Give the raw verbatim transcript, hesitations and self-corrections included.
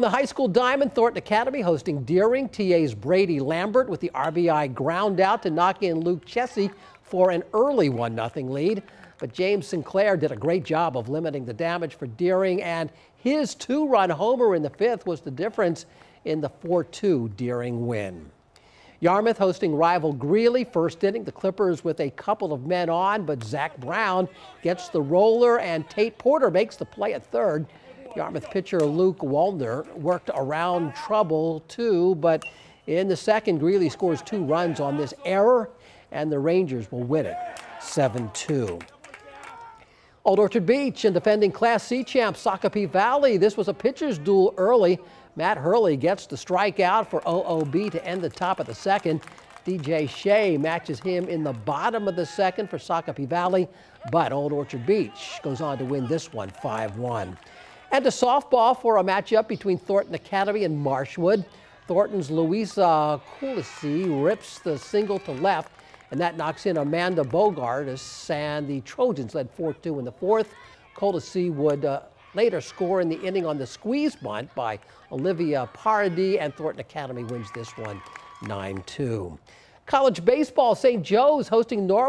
On the high school diamond, Thornton Academy hosting Deering. T A's Brady Lambert with the R B I ground out to knock in Luke Chessey for an early one nothing lead. But James Sinclair did a great job of limiting the damage for Deering, and his two-run homer in the fifth was the difference in the four two Deering win. Yarmouth hosting rival Greeley. First inning, the Clippers with a couple of men on, but Zach Brown gets the roller and Tate Porter makes the play at third. Yarmouth pitcher Luke Waldner worked around trouble too, but in the second, Greeley scores two runs on this error, and the Rangers will win it seven two. Old Orchard Beach and defending Class C champ Sacopee Valley. This was a pitcher's duel early. Matt Hurley gets the strikeout for O O B to end the top of the second. D J Shea matches him in the bottom of the second for Sacopee Valley, but Old Orchard Beach goes on to win this one five one. And to softball for a matchup between Thornton Academy and Marshwood. Thornton's Luisa Coolacy rips the single to left, and that knocks in Amanda Bogart, and the Trojans led four two in the fourth. Coltesi would uh, later score in the inning on the squeeze bunt by Olivia Paradis, and Thornton Academy wins this one nine two. College baseball, Saint Joe's hosting Norway.